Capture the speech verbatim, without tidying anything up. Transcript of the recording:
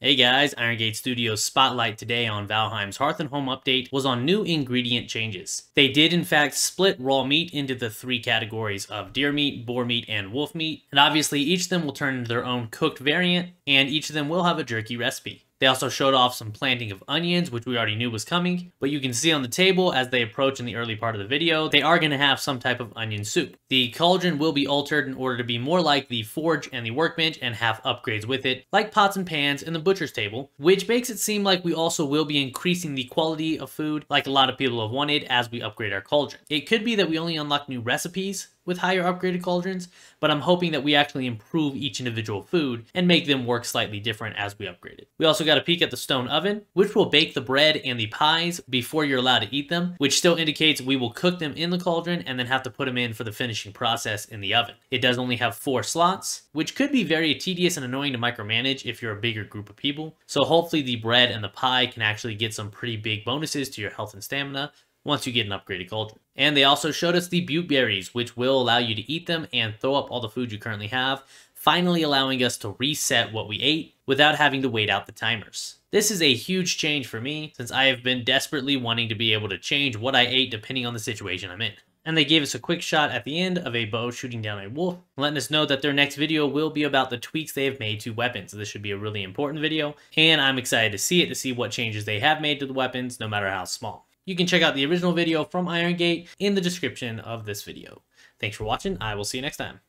Hey guys, Iron Gate Studios spotlight today on Valheim's Hearth and Home update was on new ingredient changes. They did in fact split raw meat into the three categories of deer meat, boar meat, and wolf meat, and obviously each of them will turn into their own cooked variant, and each of them will have a jerky recipe. They also showed off some planting of onions, which we already knew was coming, but you can see on the table as they approach in the early part of the video, they are going to have some type of onion soup. The cauldron will be altered in order to be more like the forge and the workbench and have upgrades with it, like pots and pans and the butcher's table, which makes it seem like we also will be increasing the quality of food like a lot of people have wanted as we upgrade our cauldron. It could be that we only unlock new recipes with higher upgraded cauldrons, but I'm hoping that we actually improve each individual food and make them work slightly different as we upgrade it. We also got a peek at the stone oven, which will bake the bread and the pies before you're allowed to eat them, which still indicates we will cook them in the cauldron and then have to put them in for the finishing process in the oven. It does only have four slots, which could be very tedious and annoying to micromanage if you're a bigger group of people, so hopefully the bread and the pie can actually get some pretty big bonuses to your health and stamina once you get an upgraded cauldron. And they also showed us the buteberries, which will allow you to eat them and throw up all the food you currently have, finally allowing us to reset what we ate without having to wait out the timers. This is a huge change for me, since I have been desperately wanting to be able to change what I ate depending on the situation I'm in. And they gave us a quick shot at the end of a bow shooting down a wolf, letting us know that their next video will be about the tweaks they have made to weapons. So this should be a really important video, and I'm excited to see it, to see what changes they have made to the weapons, no matter how small. You can check out the original video from Iron Gate in the description of this video. Thanks for watching. I will see you next time.